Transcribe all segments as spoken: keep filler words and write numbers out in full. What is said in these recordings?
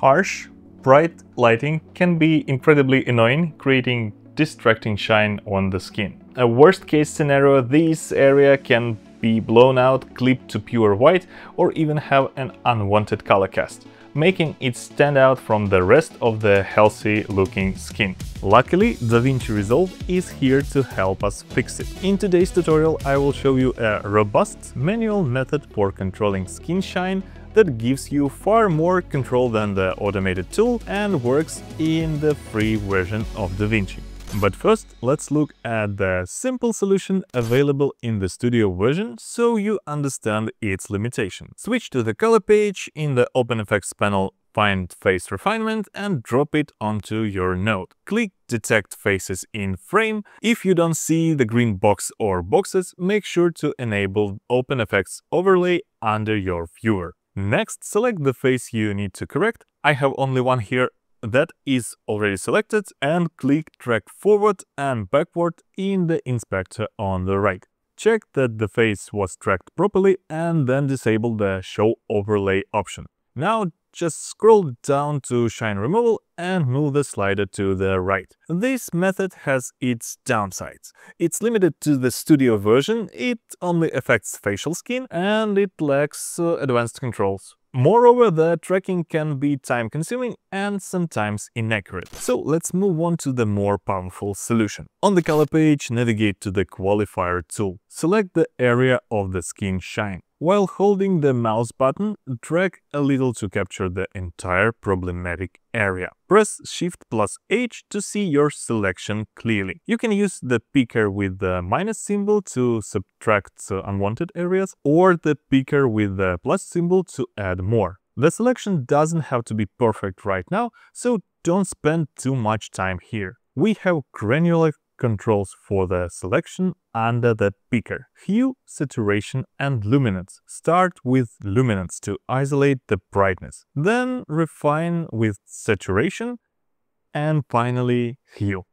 Harsh, bright lighting can be incredibly annoying, creating distracting shine on the skin. A worst case scenario, this area can be blown out, clipped to pure white, or even have an unwanted color cast, making it stand out from the rest of the healthy looking skin. Luckily, DaVinci Resolve is here to help us fix it. In today's tutorial, I will show you a robust manual method for controlling skin shine that gives you far more control than the automated tool and works in the free version of DaVinci. But first, let's look at the simple solution available in the studio version, so you understand its limitation. Switch to the color page in the OpenFX panel, find Face Refinement and drop it onto your node. Click Detect Faces in Frame. If you don't see the green box or boxes, make sure to enable OpenFX Overlay under your viewer. Next, select the face you need to correct. I have only one here. That is already selected, and click Track Forward and Backward in the inspector on the right. Check that the face was tracked properly and then disable the Show Overlay option. Now just scroll down to Shine Removal and move the slider to the right. This method has its downsides. It's limited to the studio version, it only affects facial skin, and it lacks uh, advanced controls. Moreover, the tracking can be time-consuming and sometimes inaccurate. So let's move on to the more powerful solution. On the color page, navigate to the Qualifier tool. Select the area of the skin shine. While holding the mouse button, drag a little to capture the entire problematic area. Press Shift plus H to see your selection clearly. You can use the picker with the minus symbol to subtract unwanted areas, or the picker with the plus symbol to add more. The selection doesn't have to be perfect right now, so don't spend too much time here. We have granular controls for the selection under the picker: hue, saturation and luminance. Start with luminance to isolate the brightness, then refine with saturation, and finally hue.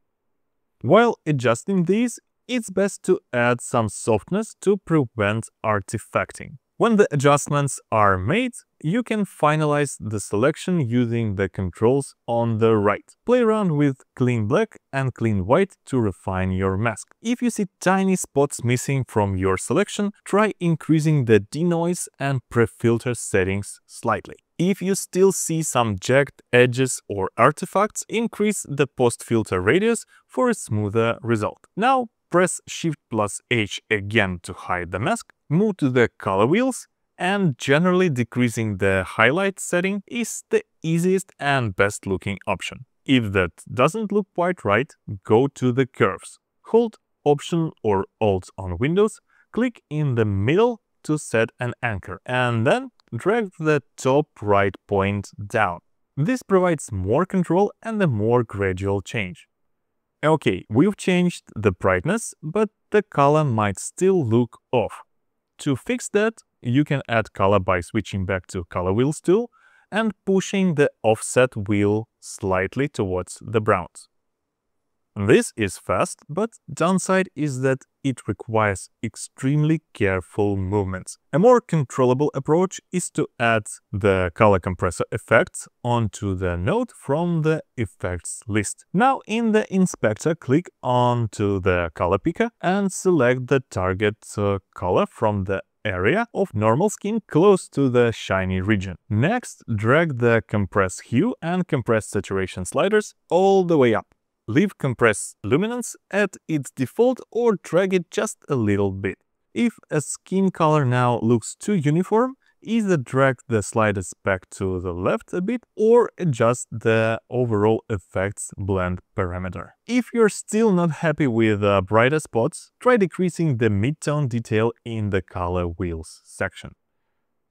While adjusting these, it's best to add some softness to prevent artifacting. When the adjustments are made, you can finalize the selection using the controls on the right. Play around with clean black and clean white to refine your mask. If you see tiny spots missing from your selection, try increasing the denoise and pre-filter settings slightly. If you still see some jagged edges or artifacts, increase the post-filter radius for a smoother result. Now press Shift plus H again to hide the mask. Move to the color wheels, and generally decreasing the highlight setting is the easiest and best looking option. If that doesn't look quite right, go to the curves. Hold Option or Alt on Windows, click in the middle to set an anchor, and then drag the top right point down. This provides more control and a more gradual change. Okay, we've changed the brightness, but the color might still look off. To fix that, you can add color by switching back to Color Wheels tool and pushing the offset wheel slightly towards the browns. This is fast, but downside is that it requires extremely careful movements. A more controllable approach is to add the color compressor effects onto the node from the effects list. Now in the inspector, click onto the color picker and select the target uh, color from the area of normal skin close to the shiny region. Next, drag the compress hue and compress saturation sliders all the way up. Leave compress luminance at its default or drag it just a little bit. If a skin color now looks too uniform, either drag the sliders back to the left a bit or adjust the overall effects blend parameter. If you're still not happy with uh, brighter spots, try decreasing the mid-tone detail in the color wheels section.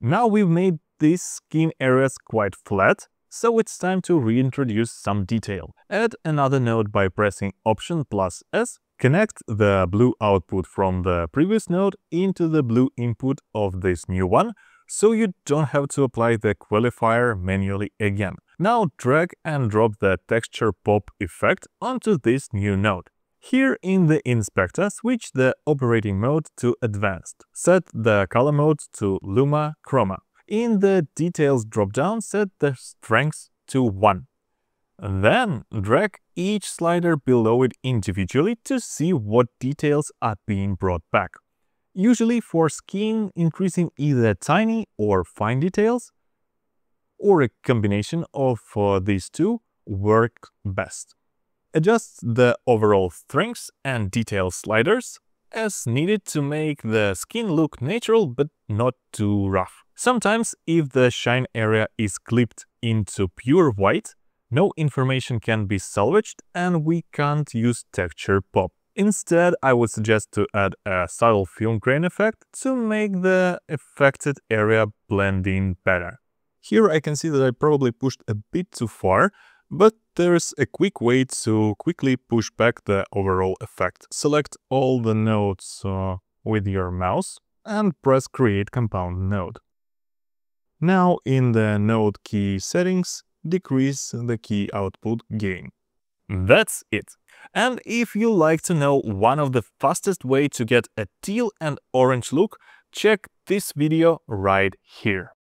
Now we've made these skin areas quite flat, so it's time to reintroduce some detail. Add another node by pressing Option plus S. Connect the blue output from the previous node into the blue input of this new one, so you don't have to apply the qualifier manually again. Now drag and drop the texture pop effect onto this new node. Here in the inspector, switch the operating mode to advanced. Set the color mode to Luma Chroma. In the Details drop-down, set the strength to one. Then drag each slider below it individually to see what details are being brought back. Usually for skin, increasing either tiny or fine details, or a combination of uh, these two work best. Adjust the overall strengths and detail sliders as needed to make the skin look natural but not too rough. Sometimes, if the shine area is clipped into pure white, no information can be salvaged and we can't use Texture Pop. Instead, I would suggest to add a subtle film grain effect to make the affected area blend in better. Here I can see that I probably pushed a bit too far, but there's a quick way to quickly push back the overall effect. Select all the nodes uh, with your mouse and press Create Compound Node. Now in the Node Key settings, decrease the key output gain. That's it. And if you like to know one of the fastest ways to get a teal and orange look, check this video right here.